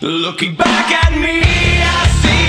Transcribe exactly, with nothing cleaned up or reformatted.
Looking back at me, I see